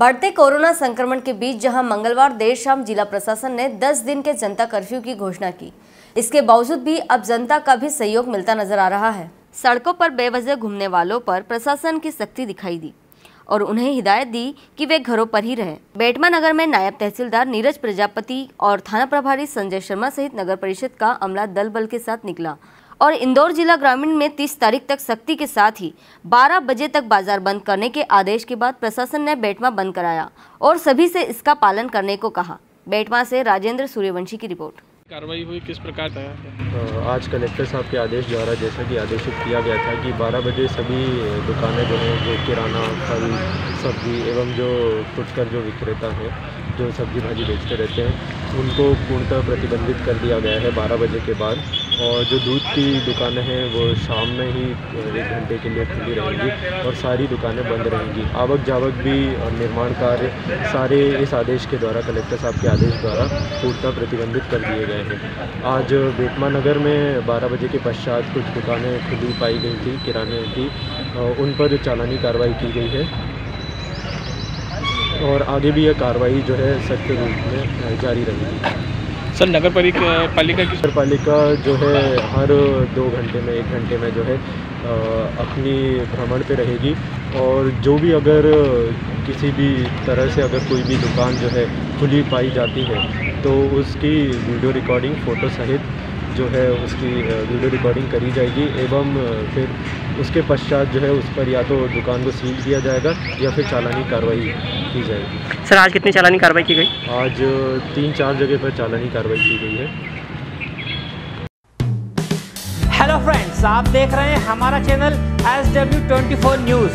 बढ़ते कोरोना संक्रमण के बीच जहां मंगलवार देर शाम जिला प्रशासन ने 10 दिन के जनता कर्फ्यू की घोषणा की, इसके बावजूद भी अब जनता का भी सहयोग मिलता नजर आ रहा है। सड़कों पर बेवजह घूमने वालों पर प्रशासन की सख्ती दिखाई दी और उन्हें हिदायत दी कि वे घरों पर ही रहें। बेटमा नगर में नायब तहसीलदार नीरज प्रजापति और थाना प्रभारी संजय शर्मा सहित नगर परिषद का अमला दल बल के साथ निकला और इंदौर जिला ग्रामीण में 30 तारीख तक सख्ती के साथ ही 12 बजे तक बाजार बंद करने के आदेश के बाद प्रशासन ने बेटमा बंद कराया और सभी से इसका पालन करने को कहा। बेटमा से राजेंद्र सूर्यवंशी की रिपोर्ट। कार्रवाई हुई किस प्रकार था? आज कलेक्टर साहब के आदेश द्वारा जैसा कि आदेशित किया गया था कि 12 बजे सभी दुकानें जो हैं वो किराना, फल, सब्जी एवं जो फुटकर जो विक्रेता हैं जो सब्जी भाजी बेचते रहते हैं उनको पूर्णतः प्रतिबंधित कर दिया गया है 12 बजे के बाद। और जो दूध की दुकानें हैं वो शाम में ही 1 घंटे के लिए खुली रहेंगी और सारी दुकानें बंद रहेंगी। आवक जावक भी और निर्माण कार्य सारे इस आदेश के द्वारा, कलेक्टर साहब के आदेश द्वारा पूर्णतः प्रतिबंधित कर दिए गए। आज बेटमा नगर में 12 बजे के पश्चात कुछ दुकानें खुली पाई गई थी किराने की, उन पर चालानी कार्रवाई की गई है और आगे भी यह कार्रवाई जो है सख्त रूप में जारी रहेगी। सर, नगर पालिका जो है हर 2 घंटे में 1 घंटे में जो है अपनी भ्रमण पे रहेगी और जो भी अगर किसी भी तरह से अगर कोई भी दुकान जो है खुली पाई जाती है तो उसकी वीडियो रिकॉर्डिंग, फ़ोटो सहित जो है उसकी वीडियो रिकॉर्डिंग करी जाएगी एवं फिर उसके पश्चात जो है उस पर या तो दुकान को सील किया जाएगा या फिर चालानी कार्रवाई की जाएगी। सर, आज कितनी चालानी कार्रवाई की गई? आज 3-4 जगह पर चालानी कार्रवाई की गई है। हेलो फ्रेंड्स, आप देख रहे हैं हमारा चैनल SW 24 न्यूज़।